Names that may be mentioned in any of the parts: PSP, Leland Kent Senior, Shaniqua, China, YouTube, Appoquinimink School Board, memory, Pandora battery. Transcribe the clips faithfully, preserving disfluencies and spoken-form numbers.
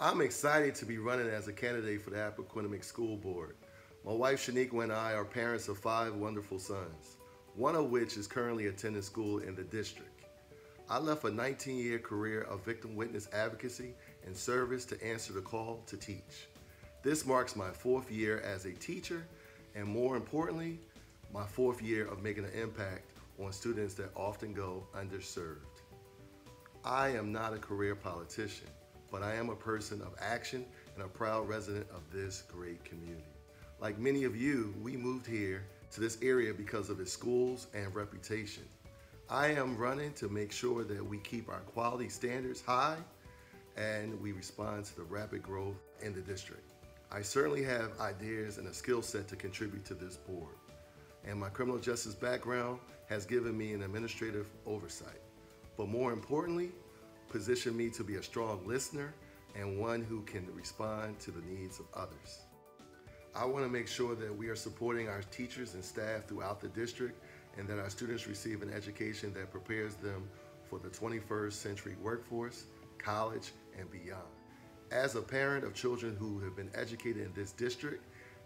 I'm excited to be running as a candidate for the Appoquinimink School Board. My wife Shaniqua and I are parents of five wonderful sons, one of which is currently attending school in the district. I left a nineteen year career of victim witness advocacy and service to answer the call to teach. This marks my fourth year as a teacher, and more importantly, my fourth year of making an impact on students that often go underserved. I am not a career politician, but I am a person of action and a proud resident of this great community. Like many of you, we moved here to this area because of its schools and reputation. I am running to make sure that we keep our quality standards high and we respond to the rapid growth in the district. I certainly have ideas and a skill set to contribute to this board, and my criminal justice background has given me an administrative oversight, but more importantly, position me to be a strong listener and one who can respond to the needs of others. I want to make sure that we are supporting our teachers and staff throughout the district and that our students receive an education that prepares them for the twenty-first century workforce, college, and beyond. As a parent of children who have been educated in this district,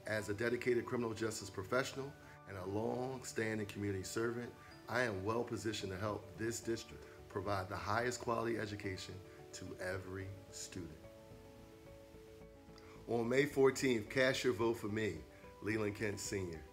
as a dedicated criminal justice professional, and a long-standing community servant, I am well positioned to help this district provide the highest quality education to every student. On May fourteenth, cast your vote for me, Leland Kent Senior